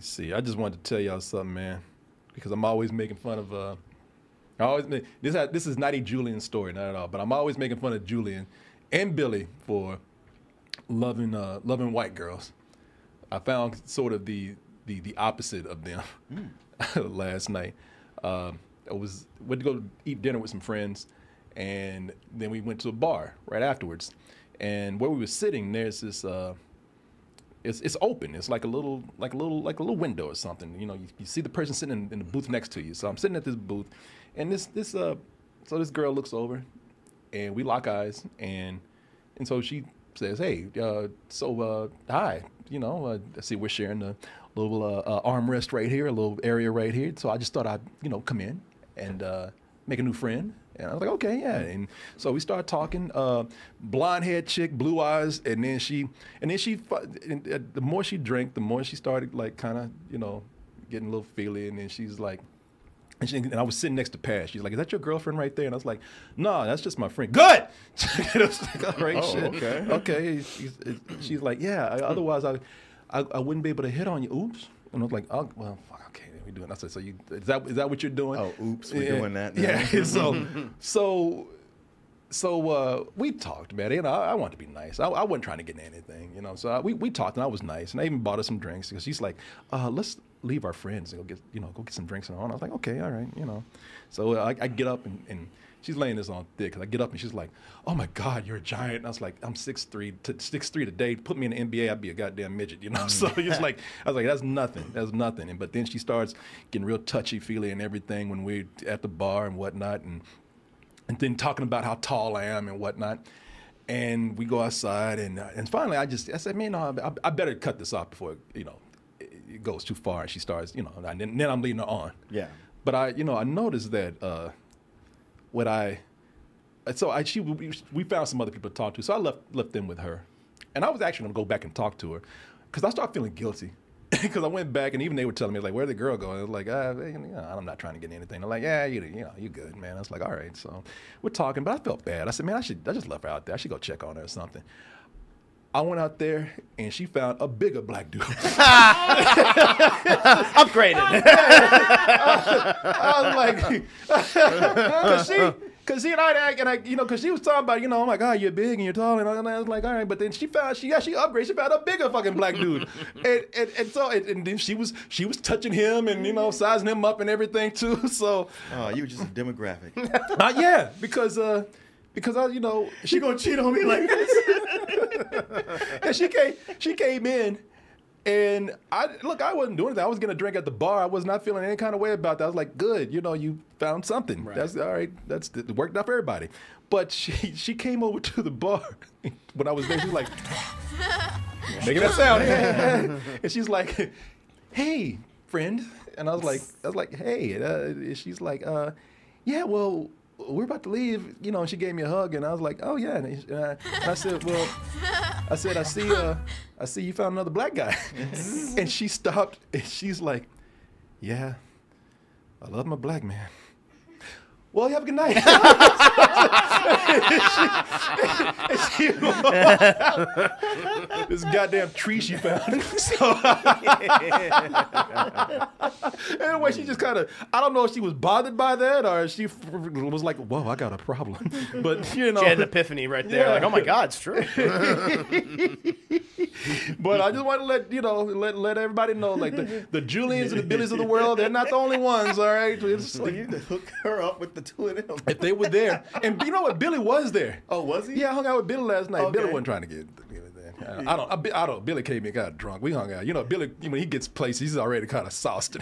Let's see, I just wanted to tell y'all something, man, because I'm always making fun of. I always make, this is not a Julian story, not at all, but I'm always making fun of Julian and Billy for loving loving white girls. I found sort of the opposite of them last night. I went to go eat dinner with some friends, and then we went to a bar right afterwards. And where we were sitting, there's this. It's open. It's like a little window or something. You know, you see the person sitting in the booth next to you. So I'm sitting at this booth, and so this girl looks over, and we lock eyes, and so she says, "Hey, hi, you know, I see we're sharing a little armrest right here, a little area right here. So I just thought I'd, you know, come in and make a new friend." And I was like, okay, yeah. And so we started talking. Blonde haired chick, blue eyes, and then the more she drank, the more she started like kind of, you know, getting a little feely. And then she's like, and I was sitting next to Pat. She's like, "Is that your girlfriend right there?" And I was like, "No, that's just my friend." Good. It was like, all right, oh, shit. Okay. Okay. She's like, "Yeah. Otherwise, I wouldn't be able to hit on you." Oops. And I was like, "Oh, well, fuck. Okay." Doing. I said, "So you is that what you're doing?" Oh, oops, we're doing that now. Yeah. So we talked, man. You know, I wanted to be nice. I wasn't trying to get anything, you know. So we talked, and I was nice, and I even bought her some drinks because she's like, "Let's leave our friends and go get some drinks and all." And I was like, "Okay, all right, you know." So I get up and she's laying this on thick. I get up and she's like, "Oh my God, you're a giant." And I was like, "I'm 6'3 today. Put me in the NBA, I'd be a goddamn midget, you know." So it's like, I was like, "That's nothing. That's nothing." And but then she starts getting real touchy feely and everything when we're at the bar and whatnot, and then talking about how tall I am and whatnot. And we go outside, and finally I said, "Man, no, I better cut this off before it goes too far." And she starts, you know, and then I'm leading her on. Yeah. But I noticed that. We found some other people to talk to, so I left them with her, and I was actually gonna go back and talk to her, because I started feeling guilty, because I went back and even they were telling me like, "Where'd the girl go?" And I was like, "I'm not trying to get anything." They're like, "Yeah, you're good, man." I was like, "All right." So we're talking, but I felt bad. I said, "Man, I just left her out there. I should go check on her or something." I went out there, and she found a bigger black dude. Upgraded. I was like, because she was talking about, you know, "Oh my God, you're big and you're tall," and I was like, "All right." But then she upgraded. She found a bigger fucking black dude, and then she was touching him and sizing him up and everything too. So you were just a demographic. Yeah, because I, she gonna cheat on me like this. And she came in, and I wasn't doing anything. I was gonna drink at the bar. I was not feeling any kind of way about that. I was like, "Good, you found something. Right. That's all right. It worked out for everybody." But she came over to the bar when I was there. She was like, making that sound, and she's like, "Hey, friend," and I was like, "Hey," and she's like, "Yeah, well, we're about to leave," and she gave me a hug, and I was like, "Oh yeah," and I said, "Well," I said, I see you found another black guy." And she stopped, and she's like, "Yeah, I love my black man." "Well, you have a good night." and she this goddamn tree she found. So anyway, she just kind of, I don't know if she was bothered by that or if she was like, "Whoa, I got a problem." But, she had an epiphany right there. Yeah. Like, "Oh my God, it's true." But I just want to let everybody know, like, the Julians and the Billies of the world, they're not the only ones, all right? It's like, you need to hook her up with the two of them. If they were there. And you know what? Billy was there. Oh, was he? Yeah, I hung out with Billy last night. Okay. Billy wasn't trying to get anything. I don't. Billy came and got drunk. We hung out. You know, Billy, when he gets places, he's already kind of sauced.